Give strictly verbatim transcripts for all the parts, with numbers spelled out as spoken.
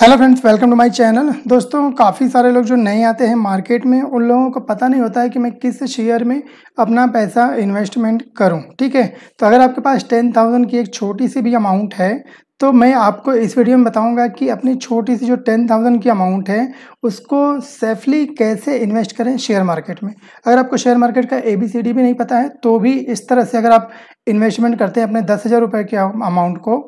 Hello friends, welcome to my channel. दोस्तों, काफ़ी सारे लोग जो नए आते हैं मार्केट में, उन लोगों को पता नहीं होता है कि मैं किस शेयर में अपना पैसा इन्वेस्टमेंट करूं। ठीक है, तो अगर आपके पास टेन थाउजेंड की एक छोटी सी भी अमाउंट है तो मैं आपको इस वीडियो में बताऊंगा कि अपनी छोटी सी जो टेन थाउजेंड की अमाउंट है उसको सेफली कैसे इन्वेस्ट करें शेयर मार्केट में। अगर आपको शेयर मार्केट का ए बी सी डी भी नहीं पता है तो भी इस तरह से अगर आप इन्वेस्टमेंट करते हैं अपने दस हज़ार रुपये के अमाउंट को,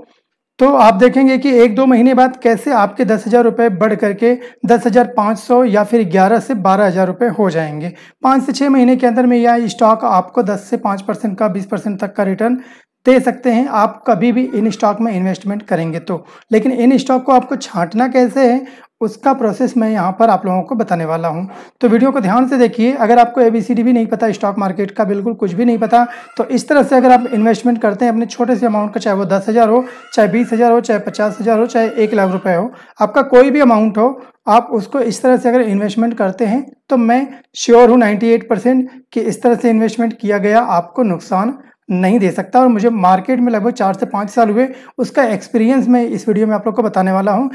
तो आप देखेंगे कि एक दो महीने बाद कैसे आपके दस हज़ार रुपये बढ़ करके दस हज़ार पाँच सौ या फिर ग्यारह से बारह हज़ार रुपये हो जाएंगे। पाँच से छः महीने के अंदर में यह स्टॉक आपको दस से पाँच परसेंट का, बीस परसेंट तक का रिटर्न दे सकते हैं आप कभी भी इन स्टॉक में इन्वेस्टमेंट करेंगे तो। लेकिन इन स्टॉक को आपको छांटना कैसे है उसका प्रोसेस मैं यहाँ पर आप लोगों को बताने वाला हूँ, तो वीडियो को ध्यान से देखिए। अगर आपको ए बी सी डी भी नहीं पता, स्टॉक मार्केट का बिल्कुल कुछ भी नहीं पता, तो इस तरह से अगर आप इन्वेस्टमेंट करते हैं अपने छोटे से अमाउंट का, चाहे वो दस हज़ार हो, चाहे बीस हज़ार हो, चाहे पचास हज़ार हो, चाहे एक लाख रुपये हो, आपका कोई भी अमाउंट हो, आप उसको इस तरह से अगर इन्वेस्टमेंट करते हैं तो मैं श्योर हूँ नाइन्टी एट परसेंट कि इस तरह से इन्वेस्टमेंट किया गया आपको नुकसान नहीं दे सकता। और मुझे मार्केट में लगभग चार से पाँच साल हुए, उसका एक्सपीरियंस मैं इस वीडियो में आप लोग को बताने वाला हूँ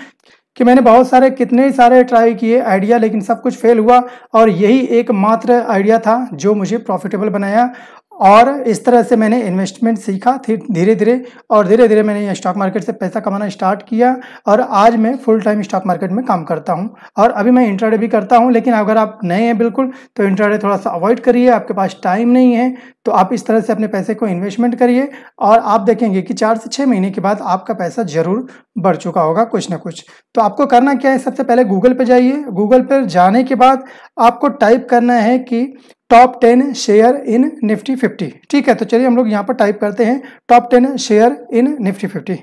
कि मैंने बहुत सारे कितने सारे ट्राई किए आइडिया, लेकिन सब कुछ फेल हुआ और यही एकमात्र आइडिया था जो मुझे प्रॉफिटेबल बनाया। और इस तरह से मैंने इन्वेस्टमेंट सीखा धीरे धीरे, और धीरे धीरे मैंने स्टॉक मार्केट से पैसा कमाना स्टार्ट किया और आज मैं फुल टाइम स्टॉक मार्केट में काम करता हूं। और अभी मैं इंट्राडे भी करता हूं, लेकिन अगर आप नए हैं बिल्कुल तो इंट्राडे थोड़ा सा अवॉइड करिए, आपके पास टाइम नहीं है तो आप इस तरह से अपने पैसे को इन्वेस्टमेंट करिए और आप देखेंगे कि चार से छः महीने के बाद आपका पैसा ज़रूर बढ़ चुका होगा कुछ ना कुछ। तो आपको करना क्या है, सबसे पहले गूगल पर जाइए। गूगल पर जाने के बाद आपको टाइप करना है कि top ten share in Nifty fifty. ठीक है, तो चलिए हम लोग यहाँ पर टाइप करते हैं top ten share in Nifty fifty.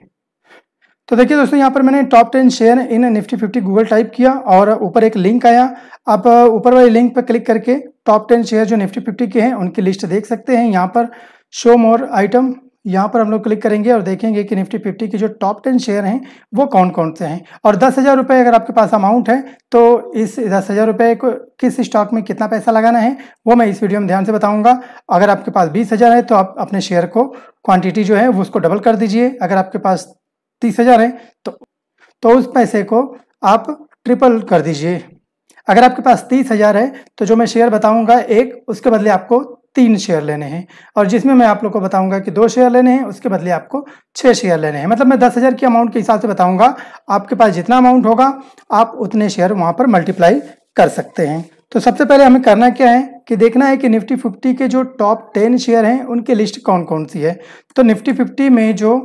तो देखिए दोस्तों, यहाँ पर मैंने top ten share in Nifty fifty Google type किया और ऊपर एक लिंक आया। आप ऊपर वाले लिंक पर क्लिक करके टॉप टेन शेयर जो निफ्टी फिफ्टी के हैं उनकी लिस्ट देख सकते हैं। यहाँ पर शो मोर आइटम, यहाँ पर हम लोग क्लिक करेंगे और देखेंगे कि निफ्टी फिफ्टी के जो टॉप टेन शेयर हैं वो कौन कौन से हैं। और दस हज़ार रुपये अगर आपके पास अमाउंट है तो इस दस हज़ार रुपये को किस स्टॉक में कितना पैसा लगाना है वो मैं इस वीडियो में ध्यान से बताऊंगा। अगर आपके पास बीस हज़ार है तो आप अपने शेयर को क्वांटिटी जो है वो उसको डबल कर दीजिए। अगर आपके पास तीस हज़ार है तो, तो उस पैसे को आप ट्रिपल कर दीजिए। अगर आपके पास तीस हज़ार है तो जो मैं शेयर बताऊँगा एक, उसके बदले आपको तीन शेयर लेने हैं, और जिसमें मैं आप लोग को बताऊंगा कि दो शेयर लेने हैं उसके बदले आपको छः शेयर लेने हैं। मतलब मैं दस हज़ार के अमाउंट के हिसाब से बताऊंगा, आपके पास जितना अमाउंट होगा आप उतने शेयर वहां पर मल्टीप्लाई कर सकते हैं। तो सबसे पहले हमें करना क्या है कि देखना है कि निफ्टी फिफ्टी के जो टॉप टेन शेयर हैं उनकी लिस्ट कौन कौन सी है। तो निफ्टी फिफ्टी में जो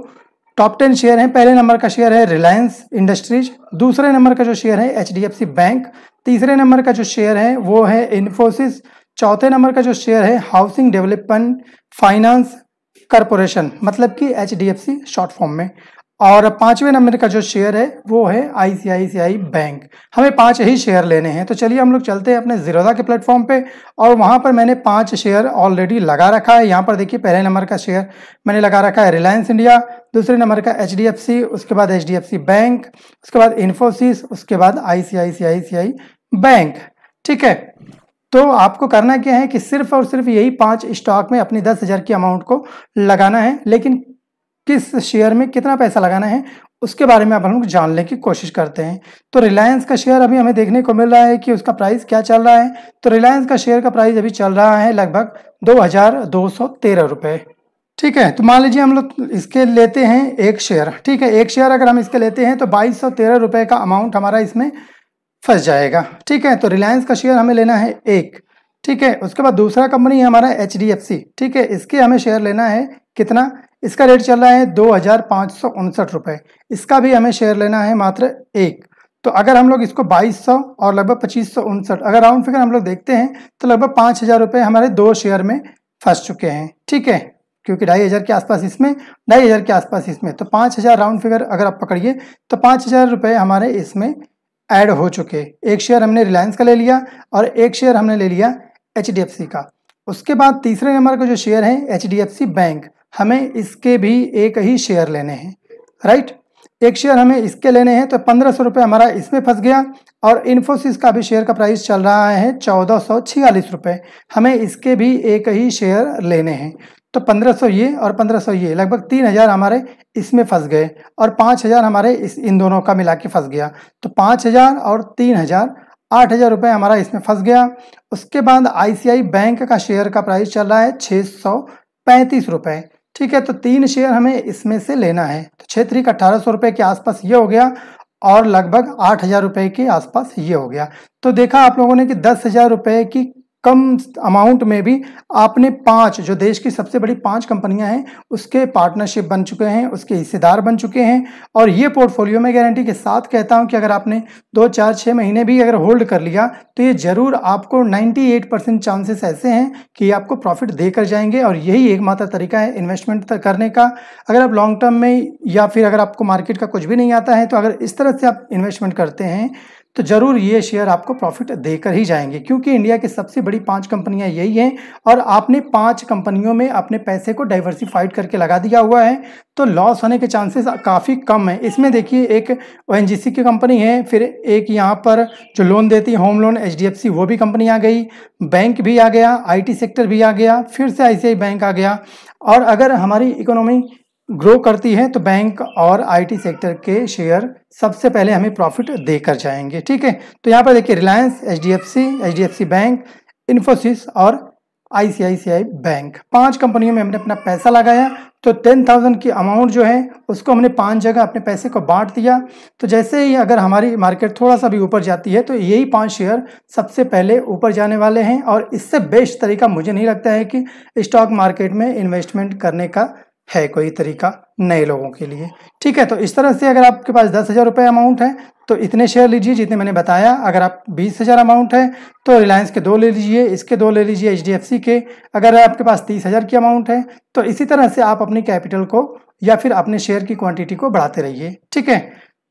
टॉप टेन शेयर हैं, पहले नंबर का शेयर है रिलायंस इंडस्ट्रीज, दूसरे नंबर का जो शेयर है H D F C bank, तीसरे नंबर का जो शेयर है वो है इन्फोसिस, चौथे नंबर का जो शेयर है हाउसिंग डेवलपमेंट फाइनेंस कॉरपोरेशन, मतलब कि H D F C short form में, और पांचवें नंबर का जो शेयर है वो है आई सी आई सी आई बैंक। हमें पांच ही शेयर लेने हैं, तो चलिए हम लोग चलते हैं अपने ज़ीरोधा के प्लेटफॉर्म पे, और वहाँ पर मैंने पांच शेयर ऑलरेडी लगा रखा है। यहाँ पर देखिए, पहले नंबर का शेयर मैंने लगा रखा है रिलायंस इंडिया, दूसरे नंबर का एच डी एफ सी, उसके बाद H D F C bank, उसके बाद इन्फोसिस, उसके बाद आई सी आई सी आई सी आई बैंक। ठीक है, तो आपको करना क्या है कि सिर्फ और सिर्फ यही पांच स्टॉक में अपनी दस हज़ार की अमाउंट को लगाना है, लेकिन किस शेयर में कितना पैसा लगाना है उसके बारे में आप हम लोग जानने की कोशिश करते हैं। तो रिलायंस का शेयर अभी हमें देखने को मिल रहा है कि उसका प्राइस क्या चल रहा है। तो रिलायंस का शेयर का प्राइस अभी चल रहा है लगभग दो हज़ार दो सौ तेरह रुपये। ठीक है, तो मान लीजिए हम लोग इसके लेते हैं एक शेयर। ठीक है, एक शेयर अगर हम इसके लेते हैं तो बाईस सौ तेरह रुपये का अमाउंट हमारा इसमें फंस जाएगा। ठीक है, तो रिलायंस का शेयर हमें लेना है एक। ठीक है, उसके बाद दूसरा कंपनी है हमारा एच डी एफ सी। ठीक है, इसके हमें शेयर लेना है कितना, इसका रेट चल रहा है दो हज़ार पाँच सौ उनसठ रुपये, इसका भी हमें शेयर लेना है मात्र एक। तो अगर हम लोग इसको बाईस सौ और लगभग पच्चीस सौ उनसठ अगर राउंड फिगर हम लोग देखते हैं तो लगभग पाँच हज़ार रुपये हमारे दो शेयर में फंस चुके हैं। ठीक है, क्योंकि ढाई हज़ार के आसपास इसमें, ढाई हज़ार के आसपास इसमें, तो पाँच हज़ार राउंड फिगर अगर आप पकड़िए तो पाँच हज़ार रुपये हमारे इसमें ऐड हो चुके। एक शेयर हमने रिलायंस का ले लिया और एक शेयर हमने ले लिया एच डी एफ सी का। उसके बाद तीसरे नंबर का जो शेयर है H D F C bank, हमें इसके भी एक ही शेयर लेने हैं। राइट, एक शेयर हमें इसके लेने हैं, तो पंद्रह सौ रुपये हमारा इसमें फंस गया। और इन्फोसिस का भी शेयर का प्राइस चल रहा है चौदह सौ छियालीस रुपये, हमें इसके भी एक ही शेयर लेने हैं। तो पंद्रह सौ ये और पंद्रह सौ ये, लगभग तीन हज़ार हमारे इसमें फंस गए और पाँच हज़ार हमारे इस इन दोनों का मिला के फंस गया। तो पाँच हज़ार और तीन हज़ार आठ हज़ार रुपये हमारा इसमें फंस गया। उसके बाद आईसीआईसीआई बैंक का शेयर का प्राइस चल रहा है छः सौ पैंतीस रुपये, ठीक है। तो तीन शेयर हमें इसमें से लेना है, तो छः तरीक अट्ठारह सौ रुपये के आसपास ये हो गया और लगभग आठ हज़ार रुपये के आसपास ये हो गया। तो देखा आप लोगों ने कि दस हज़ार रुपये की कम अमाउंट में भी आपने पांच, जो देश की सबसे बड़ी पांच कंपनियां हैं, उसके पार्टनरशिप बन चुके हैं, उसके हिस्सेदार बन चुके हैं। और ये पोर्टफोलियो में गारंटी के साथ कहता हूं कि अगर आपने दो चार छः महीने भी अगर होल्ड कर लिया तो ये ज़रूर आपको अट्ठानवे परसेंट चांसेस ऐसे हैं कि आपको प्रॉफिट देकर जाएंगे। और यही एकमात्र तरीका है इन्वेस्टमेंट करने का। अगर आप लॉन्ग टर्म में या फिर अगर आपको मार्केट का कुछ भी नहीं आता है तो अगर इस तरह से आप इन्वेस्टमेंट करते हैं तो ज़रूर ये शेयर आपको प्रॉफिट देकर ही जाएंगे, क्योंकि इंडिया की सबसे बड़ी पांच कंपनियां यही हैं और आपने पांच कंपनियों में अपने पैसे को डाइवर्सिफाइड करके लगा दिया हुआ है, तो लॉस होने के चांसेस काफ़ी कम है। इसमें देखिए एक ओएनजीसी की कंपनी है, फिर एक यहाँ पर जो लोन देती है होम लोन एचडीएफसी, वो भी कंपनी आ गई, बैंक भी आ गया, आईटी सेक्टर भी आ गया, फिर से आईसीआईसीआई बैंक आ गया। और अगर हमारी इकोनॉमी ग्रो करती है तो बैंक और आईटी सेक्टर के शेयर सबसे पहले हमें प्रॉफिट देकर जाएंगे, ठीक है। तो यहाँ पर देखिए Reliance, HDFC, HDFC bank, Infosys और आईसीआईसीआई बैंक, पांच कंपनियों में हमने अपना पैसा लगाया। तो टेन थाउजेंड की अमाउंट जो है उसको हमने पांच जगह अपने पैसे को बांट दिया। तो जैसे ही अगर हमारी मार्केट थोड़ा सा भी ऊपर जाती है तो यही पांच शेयर सबसे पहले ऊपर जाने वाले हैं। और इससे बेस्ट तरीका मुझे नहीं लगता है कि स्टॉक मार्केट में इन्वेस्टमेंट करने का है कोई तरीका नए लोगों के लिए, ठीक है। तो इस तरह से अगर आपके पास दस हज़ार रुपये अमाउंट है तो इतने शेयर लीजिए जितने मैंने बताया। अगर आप बीस हज़ार अमाउंट है तो रिलायंस के दो ले लीजिए, इसके दो ले लीजिए, एचडीएफसी के। अगर आपके पास तीस हज़ार की अमाउंट है तो इसी तरह से आप अपने कैपिटल को या फिर अपने शेयर की क्वांटिटी को बढ़ाते रहिए, ठीक है।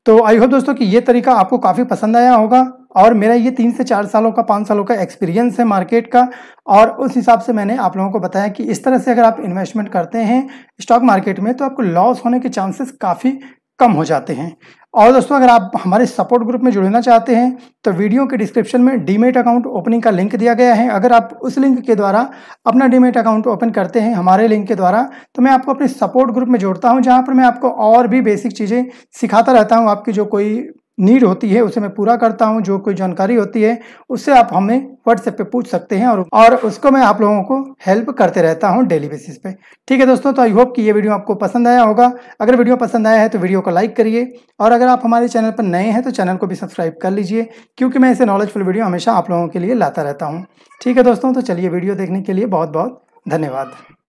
तो आई होप दोस्तों कि ये तरीका आपको काफ़ी पसंद आया होगा। और मेरा ये तीन से चार सालों का पाँच सालों का एक्सपीरियंस है मार्केट का, और उस हिसाब से मैंने आप लोगों को बताया कि इस तरह से अगर आप इन्वेस्टमेंट करते हैं स्टॉक मार्केट में तो आपको लॉस होने के चांसेस काफ़ी कम हो जाते हैं। और दोस्तों अगर आप हमारे सपोर्ट ग्रुप में जुड़ना चाहते हैं तो वीडियो के डिस्क्रिप्शन में डीमेट अकाउंट ओपनिंग का लिंक दिया गया है। अगर आप उस लिंक के द्वारा अपना डीमेट अकाउंट ओपन करते हैं हमारे लिंक के द्वारा तो मैं आपको अपने सपोर्ट ग्रुप में जोड़ता हूं, जहां पर मैं आपको और भी बेसिक चीज़ें सिखाता रहता हूं। आपकी जो कोई नीड होती है उसे मैं पूरा करता हूं, जो कोई जानकारी होती है उससे आप हमें व्हाट्सएप पे पूछ सकते हैं और और उसको मैं आप लोगों को हेल्प करते रहता हूं डेली बेसिस पे, ठीक है दोस्तों। तो आई होप कि ये वीडियो आपको पसंद आया होगा। अगर वीडियो पसंद आया है तो वीडियो को लाइक करिए, और अगर आप हमारे चैनल पर नए हैं तो चैनल को भी सब्सक्राइब कर लीजिए, क्योंकि मैं ऐसे नॉलेजफुल वीडियो हमेशा आप लोगों के लिए लाता रहता हूँ, ठीक है दोस्तों। तो चलिए वीडियो देखने के लिए बहुत बहुत धन्यवाद।